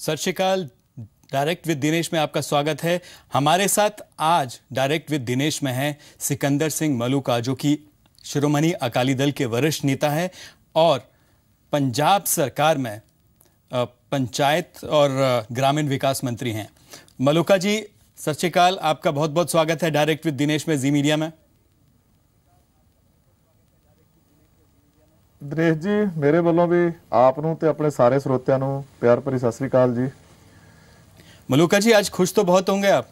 सत श्री अकाल। Direct with Dinesh में आपका स्वागत है। हमारे साथ आज डायरेक्ट विद दिनेश में हैं सिकंदर सिंह मलूका, जो कि शिरोमणि अकाली दल के वरिष्ठ नेता है और पंजाब सरकार में पंचायत और ग्रामीण विकास मंत्री हैं। मलूका जी सत श्री अकाल, आपका बहुत बहुत स्वागत है डायरेक्ट विद दिनेश में, जी मीडिया में। दिनेश जी मेरे वालों भी आपनों ते अपने सारे श्रोत्यां नूं प्यार भरी सत श्री अकाल जी। मलूका जी आज खुश तो बहुत होंगे आप।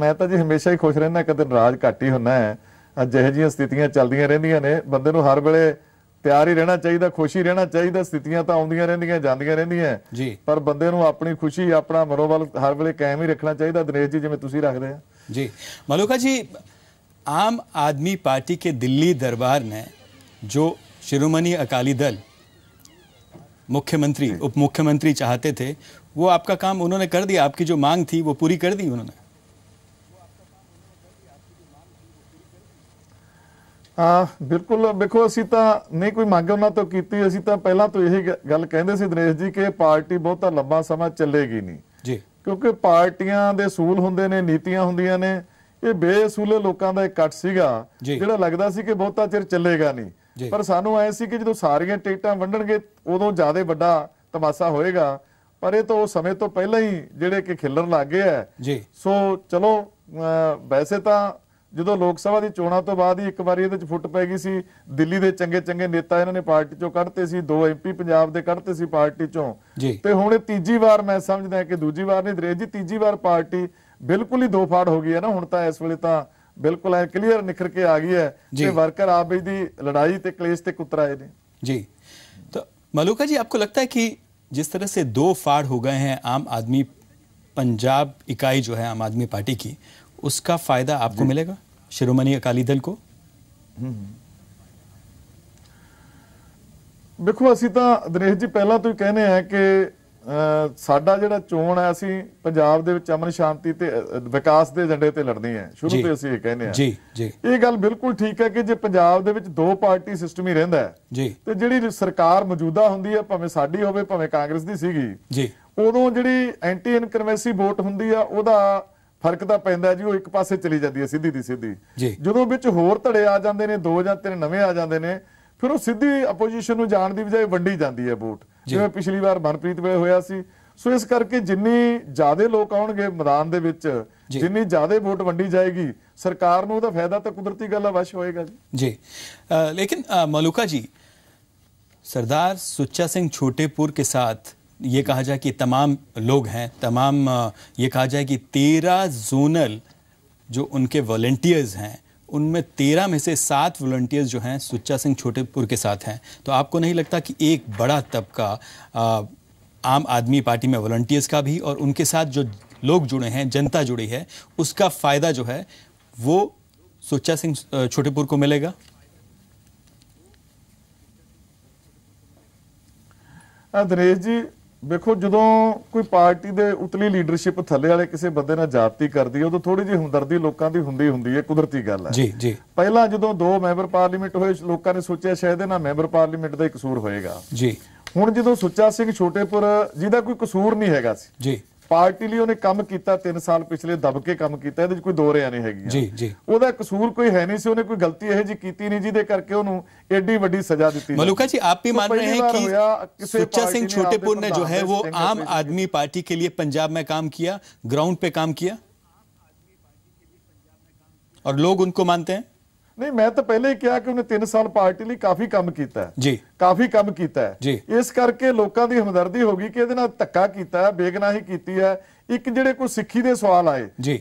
मैं तो जी हमेशा ही खुश रहना, कदे नाराज घट ही होना है। अजिहे जिहियां स्थितियां चलदियां रहिंदियां ने, बंदे नूं हर वेले तैयार ही रहना चाहिए, खुश ही रहना चाहिए। स्थितियां तो आउंदियां रहिंदियां जांदियां रहिंदियां, पर बंदे नूं अपनी खुशी अपना मनोबल हर वेले कायम ही रखना चाहिए। दिनेश जी जिवें तुसीं रखदे हो जी। मलूका जी, आम आदमी पार्टी के दिल्ली दरबार ने जो शिरोमणि अकाली दल मुख्यमंत्री उप मुख्यमंत्री चाहते थे, वो आपका काम उन्होंने कर दिया। आपकी जो मांग थी वो पूरी कर दी उन्होंने। हाँ बिल्कुल, देखो असी तो नहीं कोई मांग उन्होंने तो की, असी तो पहला तो यही गल कहते सी दिनेश जी कि पार्टी बहुत लंबा समा चलेगी नहीं जी, क्योंकि पार्टियां दे सूल हुंदे ने, नीतियां हुंदियां ने। ये बेसूले लोगों का इकट्ठ सीगा जिहड़ा लगदा सी कि बहुता चिर चलेगा नहीं, पर सानू ऐ सी कि जदों सारियां टिकटां वंडणगे उदों ज्यादा वड्डा तमाशा होएगा, पर ये तो उस समय तो पहले ही जिहड़े कि खिलण लग गए है। सो चलो वैसे तो जदों लोक सभा दी चोणां तो बाद ही एक बार इहदे च फुट पै गई सी। दिल्ली दे चंगे चंगे नेता इन्हां ने पार्टी चों कढते सी, 2 MP पंजाब दे कढते सी पार्टी चों, ते हुण तीजी वार मैं समझदा कि दूजी वार नहीं दरेज जी, तीजी वार पार्टी बिल्कुल ही दो फाड़ हो गई है ना। हुण तां इस वेले तां बिल्कुल क्लीयर निखर के आ गई है कि वर्कर आपस दी लड़ाई ते क्लेश ते कुतराए ने जी। तो मलूका जी, आपको लगता है कि जिस तरह से दो फाड़ हो गए हैं आम आदमी पंजाब इकाई जो है आम आदमी पार्टी की, उसका फायदा आपको मिलेगा शिरोमणि अकाली दल को? देखो असी तो दिनेश जी पहला तो ही कहने हैं कि ਸਾਡਾ ਜਿਹੜਾ ਚੋਣ ਹੈ ਅਸੀਂ ਪੰਜਾਬ ਦੇ ਵਿੱਚ ਅਮਨ ਸ਼ਾਂਤੀ ਤੇ ਵਿਕਾਸ ਦੇ ਏਜੰਡੇ ਤੇ ਲੜਨੀ ਹੈ, ਸ਼ੁਰੂ ਤੋਂ ਅਸੀਂ ਇਹ ਕਹਿੰਦੇ ਆ ਜੀ। ਇਹ ਗੱਲ ਬਿਲਕੁਲ ਠੀਕ ਹੈ ਕਿ ਜੇ ਪੰਜਾਬ ਦੇ ਵਿੱਚ ਦੋ ਪਾਰਟੀ ਸਿਸਟਮ ਹੀ ਰਹਿੰਦਾ ਹੈ ਤੇ ਜਿਹੜੀ ਸਰਕਾਰ ਮੌਜੂਦਾ ਹੁੰਦੀ ਹੈ, ਭਾਵੇਂ ਸਾਡੀ ਹੋਵੇ ਭਾਵੇਂ ਕਾਂਗਰਸ ਦੀ ਸੀਗੀ ਜੀ, ਉਦੋਂ ਜਿਹੜੀ ਐਂਟੀ ਇਨਕਰਮੈਂਸੀ ਵੋਟ ਹੁੰਦੀ ਆ ਉਹਦਾ ਫਰਕ ਤਾਂ ਪੈਂਦਾ ਜੀ, ਉਹ ਇੱਕ ਪਾਸੇ ਚਲੀ ਜਾਂਦੀ ਹੈ ਸਿੱਧੀ ਦੀ ਸਿੱਧੀ। ਜਦੋਂ ਵਿੱਚ ਹੋਰ ਧੜੇ ਆ ਜਾਂਦੇ ਨੇ, ਦੋ ਜਾਂ ਤਿੰਨ ਨਵੇਂ ਆ ਜਾਂਦੇ ਨੇ, ਫਿਰ ਉਹ ਸਿੱਧੀ ਅਪੋਜੀਸ਼ਨ ਨੂੰ ਜਾਣ ਦੀ ਬਜਾਏ ਵੰਡੀ ਜਾਂਦੀ ਹੈ ਵੋਟ, ਜਿਵੇਂ ਪਿਛਲੀ ਵਾਰ ਮਨਪ੍ਰੀਤ ਵੇਲੇ ਹੋਇਆ ਸੀ। ਸੋ ਇਸ ਕਰਕੇ ਜਿੰਨੀ ਜ਼ਿਆਦਾ ਲੋਕ ਆਉਣਗੇ ਮੈਦਾਨ ਦੇ ਵਿੱਚ, ਜਿੰਨੀ ਜ਼ਿਆਦਾ ਵੋਟ ਵੰਡੀ ਜਾਏਗੀ ਸਰਕਾਰ ਨੂੰ, ਉਹਦਾ ਫਾਇਦਾ ਤਾਂ ਕੁਦਰਤੀ ਗੱਲ ਅਵਸ਼ ਹੋਏਗਾ ਜੀ। ਲੇਕਿਨ ਮਲੂਕਾ ਜੀ, सरदार सुच्चा सिंह छोटेपुर के साथ ये कहा जाए कि तमाम लोग हैं, तमाम ये कहा जाए कि 13 जोनल जो उनके वॉलंटियर्स हैं, उनमें 13 में से 7 वॉलंटियर्स जो हैं सुच्चा सिंह छोटेपुर के साथ हैं। तो आपको नहीं लगता कि एक बड़ा तबका आम आदमी पार्टी में वॉलंटियर्स का भी और उनके साथ जो लोग जुड़े हैं, जनता जुड़ी है, उसका फ़ायदा जो है वो सुच्चा सिंह छोटेपुर को मिलेगा? दिनेश जी देखो, जदों कोई पार्टी दे उतली लीडरशिप थले वाले किसी बंदे नाल जाती करदी है, उदों थोड़ी जी हमदर्दी लोकां दी हुंदी है, कुदरती गल है जी। पहला जदों 2 मैंबर पार्लीमेंट होए, लोकां ने सोचिया शायद इहनां मैंबर पार्लीमेंट दा ही कसूर होएगा जी। हुण जदों सुच्चा सिंह छोटेपुर जिहदा कोई कसूर नहीं हैगा सी जी, पार्टी लई उहने काम कीता, 3 साल पिछले दबके काम कीता, इहदे कोई दो रिया नहीं हैगी, उहदा कसूर कोई है नहीं सी, उहने कोई गलती इहो जी कीती नहीं जिहदे करके उहनूं एडी वड्डी सजा दित्ती। मलूका जी, आप भी मान रहे हैं कि सुच्चा सिंह छोटेपुर ने जो है वो आम आदमी पार्टी के लिए पंजाब में काम किया, ग्राउंड पे काम किया और लोग उनको मानते हैं? नहीं, मैं तो पहले ही कहा कि उन्हें 3 साल पार्टी लिए काफी काम किया है जी, काफी काम किया है जी। इस करके लोगों की हमदर्दी होगी कि इहदे नाल धक्का किया, बेगनाही की है। एक जिहड़े कोई सिक्खी दे सवाल आए जी,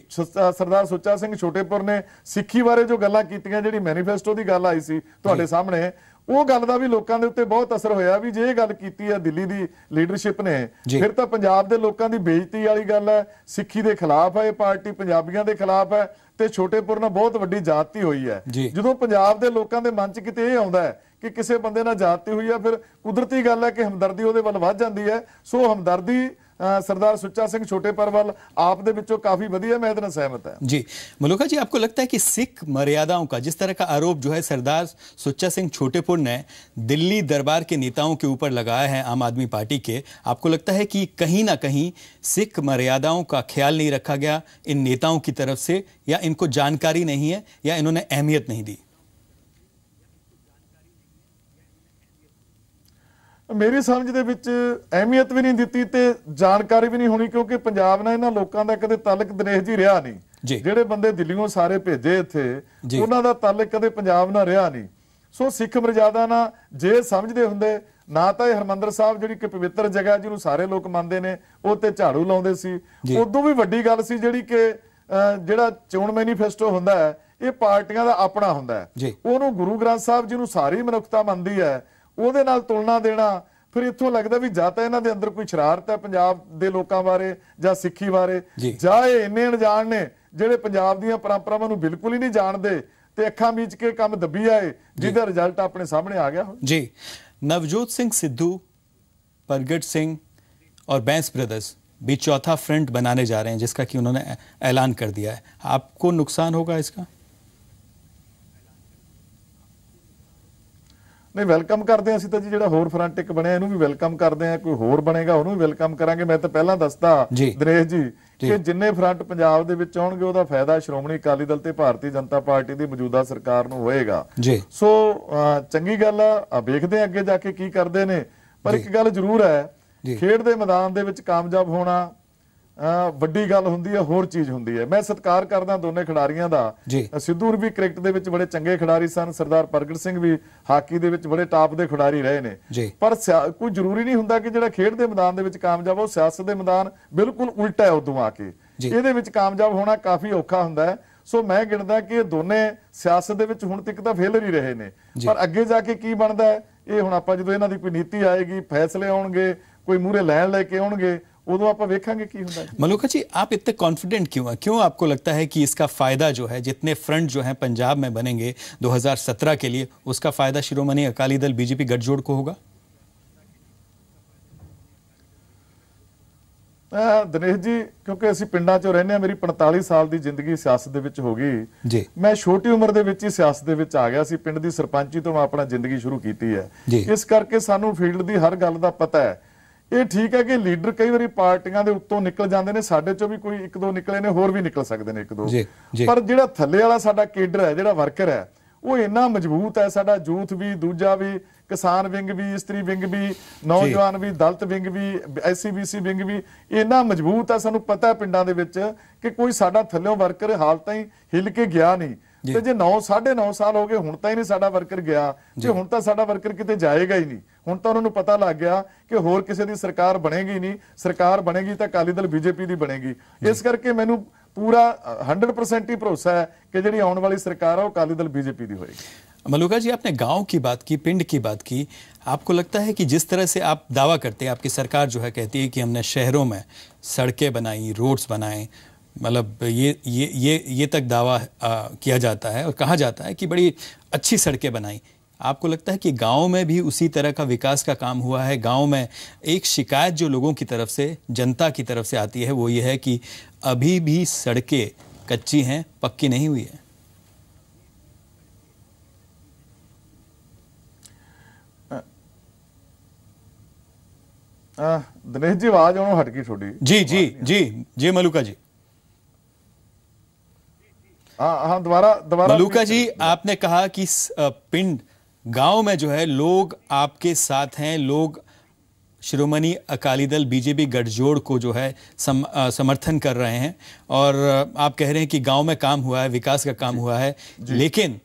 सरदार सुच्चा सिंह छोटेपुर ने सिक्खी बारे जो गल्लां कीतियां, जिहड़ी मैनीफेस्टो की गल आई सी तुहाडे सामने, ਉਹ ਗੱਲ ਦਾ ਵੀ ਲੋਕਾਂ ਦੇ ਉੱਤੇ ਬਹੁਤ ਅਸਰ ਹੋਇਆ ਵੀ ਜੇ ਇਹ ਗੱਲ ਕੀਤੀ ਆ ਦਿੱਲੀ ਦੀ ਲੀਡਰਸ਼ਿਪ ਨੇ, ਫਿਰ ਤਾਂ ਪੰਜਾਬ ਦੇ ਲੋਕਾਂ ਦੀ ਬੇਇੱਜ਼ਤੀ ਵਾਲੀ ਗੱਲ ਹੈ। ਸਿੱਖੀ ਦੇ ਖਿਲਾਫ ਹੈ ਇਹ ਪਾਰਟੀ, ਪੰਜਾਬੀਆਂ ਦੇ ਖਿਲਾਫ ਹੈ ਤੇ ਛੋਟੇਪੁਰ ਨਾਲ ਬਹੁਤ ਵੱਡੀ ਜਾਤੀ ਹੋਈ ਹੈ। ਜਦੋਂ ਪੰਜਾਬ ਦੇ ਲੋਕਾਂ ਦੇ ਮਨ 'ਚ ਕਿਤੇ ਇਹ ਆਉਂਦਾ ਹੈ ਕਿ ਕਿਸੇ ਬੰਦੇ ਨਾਲ ਜਾਤੀ ਹੋਈ ਆ, ਫਿਰ ਕੁਦਰਤੀ ਗੱਲ ਹੈ ਕਿ ਹਮਦਰਦੀ ਉਹਦੇ ਵੱਲ ਵੱਧ ਜਾਂਦੀ ਹੈ। ਸੋ ਹਮਦਰਦੀ सरदार सुच्चा सिंह छोटेपुर वाल आप दे विचों काफी वधिया मैं इतना सहमत है जी। मलूका जी, आपको लगता है कि सिख मर्यादाओं का जिस तरह का आरोप जो है सरदार सुच्चा सिंह छोटेपुर ने दिल्ली दरबार के नेताओं के ऊपर लगाया है आम आदमी पार्टी के, आपको लगता है कि कहीं ना कहीं सिख मर्यादाओं का ख्याल नहीं रखा गया इन नेताओं की तरफ से, या इनको जानकारी नहीं है या इन्होंने अहमियत नहीं दी? मेरी समझ दे विच अहमियत भी नहीं दिती ते जानकारी भी नहीं होनी, क्योंकि पंजाब नाल इन्हां लोकां दा कदे तालक दिनेश जी रहा नहीं। जेड़े बंदे दिल्लीओं सारे भेजे इत्थे उन्हां दा तालक कदे पंजाब नाल रहा नहीं। सो सिख मर्यादा ना जे समझदे हुंदे ना तां इह हरमंदर साहब जिहड़ी कि पवित्र जगह जिहनूं सारे लोक मंनदे ने उह ते झाड़ू लाउंदे सी। उदों भी वड्डी गल सी जिहड़ी कि जिहड़ा चोण मैनीफेस्टो हुंदा है इह पार्टियां दा अपना हुंदा है, उहनूं गुरु ग्रंथ साहब जिहनूं सारी मनुखता मंनदी है ਉਹਦੇ ਨਾਲ ਤੁਲਨਾ ਦੇਣਾ ਫਿਰ ਇੱਥੋਂ ਲੱਗਦਾ ਵੀ ਜਾਂ ਤਾਂ ਇਹਨਾਂ ਦੇ ਅੰਦਰ ਕੋਈ ਸ਼ਰਾਰਤ ਹੈ ਪੰਜਾਬ ਦੇ ਲੋਕਾਂ ਬਾਰੇ ਜਾਂ ਸਿੱਖੀ ਬਾਰੇ, ਜਾਂ ਇਹ ਇੰਨੇ ਅਣਜਾਣ ਨੇ ਜਿਹੜੇ ਪੰਜਾਬ ਦੀਆਂ ਪਰੰਪਰਾਵਾਂ ਨੂੰ ਬਿਲਕੁਲ ਹੀ ਨਹੀਂ ਜਾਣਦੇ ਤੇ ਅੱਖਾਂ ਮੀਚ ਕੇ ਕੰਮ ਦੱਬੀ ਆਏ ਜਿਹਦਾ ਰਿਜ਼ਲਟ ਆਪਣੇ ਸਾਹਮਣੇ ਆ ਗਿਆ। ਜੀ, ਨਵਜੋਤ ਸਿੰਘ ਸਿੱਧੂ, परगट सिंह और बैंस ब्रदर्स भी चौथा फ्रंट बनाने जा रहे हैं जिसका कि उन्होंने ऐलान कर दिया है, आपको नुकसान होगा इसका? नहीं, वेलकम करते हैं असं तो जी, जो होर फ्रंट एक बनया इनू भी वेलकम करते हैं, कोई होर बनेगा उन्होंने भी वेलकम करांगे। मैं तो पहला दसदा दिनेश जी कि जिन्ने फ्रंट पंजाब दे विच आउणगे उहदा फायदा श्रोमणी अकाली दल ते भारतीय जनता पार्टी दी मौजूदा सरकार नूं होएगा। सो चंगी गल आ, वेखदे आ अगे जाके की करदे ने, पर एक गल जरूर है खेड दे मैदान दे विच कामयाब होना ਵੱਡੀ ਗੱਲ ਹੁੰਦੀ ਹੈ, ਹੋਰ ਚੀਜ਼ ਹੁੰਦੀ ਹੈ। ਮੈਂ ਸਤਿਕਾਰ ਕਰਦਾ ਦੋਨੇ ਖਿਡਾਰੀਆਂ ਦਾ, ਸਿੱਧੂ ਵੀ ਕ੍ਰਿਕਟ ਦੇ ਵਿੱਚ ਬੜੇ ਚੰਗੇ ਖਿਡਾਰੀ ਸਨ, ਸਰਦਾਰ ਪ੍ਰਗਟ ਸਿੰਘ ਵੀ ਹਾਕੀ ਦੇ ਵਿੱਚ ਬੜੇ ਟਾਪ ਦੇ ਖਿਡਾਰੀ ਰਹੇ ਨੇ, ਪਰ ਕੋਈ ਜ਼ਰੂਰੀ ਨਹੀਂ ਹੁੰਦਾ ਕਿ ਜਿਹੜਾ ਖੇਡ ਦੇ ਮੈਦਾਨ ਦੇ ਵਿੱਚ ਕਾਮਯਾਬ ਹੋ ਸਿਆਸਤ ਦੇ ਮੈਦਾਨ ਬਿਲਕੁਲ ਉਲਟਾ ਹੈ। ਉਦੋਂ ਆ ਕੇ ਇਹਦੇ ਵਿੱਚ ਕਾਮਯਾਬ ਹੋਣਾ ਕਾਫੀ ਔਖਾ ਹੁੰਦਾ ਹੈ। ਸੋ ਮੈਂ ਗਿਣਦਾ ਕਿ ਇਹ ਦੋਨੇ ਸਿਆਸਤ ਦੇ ਵਿੱਚ ਹੁਣ ਤੱਕ ਤਾਂ ਫੇਲਰ ਹੀ ਰਹੇ ਨੇ, ਪਰ ਅੱਗੇ ਜਾ ਕੇ ਕੀ ਬਣਦਾ ਹੈ ਇਹ ਹੁਣ ਆਪਾਂ ਜਦੋਂ ਇਹਨਾਂ ਦੀ ਕੋਈ ਨੀਤੀ ਆਏਗੀ, ਫੈਸਲੇ ਆਉਣਗੇ, ਕੋਈ ਮੂਹਰੇ ਲੈਣ ਲੈ ਕੇ ਆਉਣਗੇ, उदों आपां वेखांगे की हुंदा है। मलूका जी, आप इतने कॉन्फिडेंट क्यों हैं? क्यों आपको लगता है कि इसका फायदा जो है, जितने फ्रंट जो है पंजाब में बनेंगे 2017 के लिए, उसका फायदा शिरोमणि अकाली दल बीजेपी गठजोड़ को होगा? दिनेश जी, क्योंकि असीं पिंडां चों रहने, मेरी 45 साल की जिंदगी सियासत दे विच हो गई। मैं छोटी उम्र दे विच ही सियासत दे विच आ गया सी, पिंड दी सरपंची तो मैं अपना जिंदगी शुरू कीती है, इस करके सानूं फील्ड की हर गल का पता है। ये ठीक है कि लीडर कई बार पार्टियां दे उत्तों निकल जाते हैं, साढ़े चो भी कोई एक दो निकले ने, होर भी निकल सकते हैं एक दो, पर जिहड़ा थल्ले वाला साडा केडर है, जिहड़ा वर्कर है, वो इन्ना मजबूत है, साडा यूथ भी, दूजा भी, किसान विंग भी, इस्तरी विंग भी, नौजवान भी, दलित विंग भी, SC BC विंग भी, इन्ना मजबूत है। सानू पता है पिंडां दे विच कि कोई साडा थल्लों वर्कर हाल ताईं हिल के गया नहीं, ते जे 9 साढ़े 9 साल हो गए हुण तां ही नहीं साडा वर्कर गया, जे हुण तां साडा वर्कर किते जाएगा ही नहीं। ਹੁਣ ਤਾਂ ਉਹਨਾਂ ਨੂੰ ਪਤਾ ਲੱਗ ਗਿਆ ਕਿ ਹੋਰ ਕਿਸੇ ਦੀ ਸਰਕਾਰ ਬਣੇਗੀ ਨਹੀਂ, ਸਰਕਾਰ ਬਣੇਗੀ ਤਾਂ ਅਕਾਲੀ ਦਲ BJP ਦੀ ਬਣੇਗੀ। ਇਸ ਕਰਕੇ ਮੈਨੂੰ ਪੂਰਾ 100% ਹੀ ਭਰੋਸਾ ਹੈ ਕਿ ਜਿਹੜੀ ਆਉਣ ਵਾਲੀ ਸਰਕਾਰ ਹੈ ਉਹ ਅਕਾਲੀ ਦਲ BJP ਦੀ ਹੋਏਗੀ। ਮਲੂਕਾ ਜੀ, आपने गांव की बात की, पिंड की बात की, आपको लगता है कि जिस तरह से आप दावा करते हैं, आपकी सरकार जो है कहती है कि हमने शहरों में सड़कें बनाई, रोड्स बनाए, मतलब ये तक दावा किया जाता है और कहा जाता है कि बड़ी अच्छी सड़कें बनाई, आपको लगता है कि गांव में भी उसी तरह का विकास का काम हुआ है? गांव में एक शिकायत जो लोगों की तरफ से, जनता की तरफ से आती है वो ये है कि अभी भी सड़कें कच्ची हैं, पक्की नहीं हुई है। दिनेश जी, आवाज आना हट गई थोड़ी। जी जी जी जी मलूका जी, हाँ दोबारा। मलूका जी, आपने कहा कि पिंड गांव में जो है लोग आपके साथ हैं, लोग शिरोमणि अकाली दल BJP गठजोड़ को जो है समर्थन कर रहे हैं, और आप कह रहे हैं कि गांव में काम हुआ है, विकास का काम हुआ है, लेकिन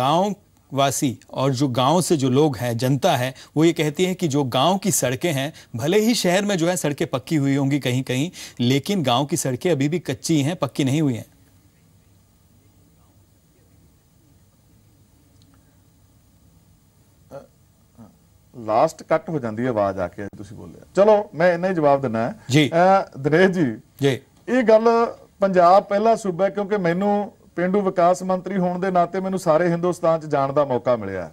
गांव वासी और जो गांव से जो लोग हैं, जनता है, वो ये कहती है कि जो गांव की सड़कें हैं, भले ही शहर में जो है सड़कें पक्की हुई होंगी कहीं कहीं, लेकिन गाँव की सड़कें अभी भी कच्ची हैं, पक्की नहीं हुई हैं। लास्ट कट हो जाती है आवाज आके तुसी बोले। चलो मैं इन्ना ही जवाब देना है। दिनेश जी, ये गल पंजाब पहला सूबा है, क्योंकि मैनू पेंडू विकास मंत्री होने के नाते मैनू सारे हिंदुस्तान च जाने का मौका मिलिया।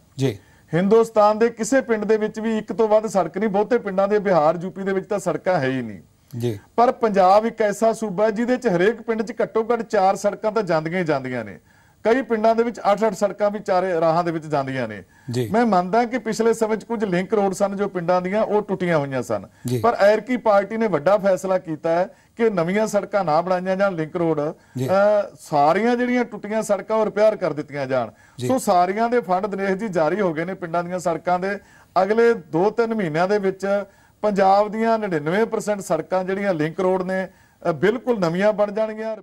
हिंदुस्तान के किसी पिंड भी एक तो वध सड़क नहीं, बहुते पिंडों के बिहार यूपी के सड़क है ही नहीं जी। पर पंजाब एक ऐसा सूबा जिसे हरेक पिंड घट्टो घट 4 सड़क तो जांदियां ने, कई पिंडों के 8-8 सड़क भी चारे राह जांदियां ने। मैं मानता कि पिछले समय कुछ लिंक रोड सन जो पिंडों दी वो टुटियां हुई सन, पर एरकी पार्टी ने वड्डा फैसला किया है कि नवीं सड़क ना बनाई जान, लिंक रोड सारियां जिहड़ियां टुटियां सड़क रिपेयर कर दित्तियां जान। सो सारियां दे फंड दिनेश जी जारी हो गए ने पिंडों दी सड़कों के, अगले 2-3 महीनों के विच पंजाब ਦੀਆਂ 99% सड़कां जिहड़ियां लिंक रोड ने बिल्कुल नवीं बन जाणगीआं।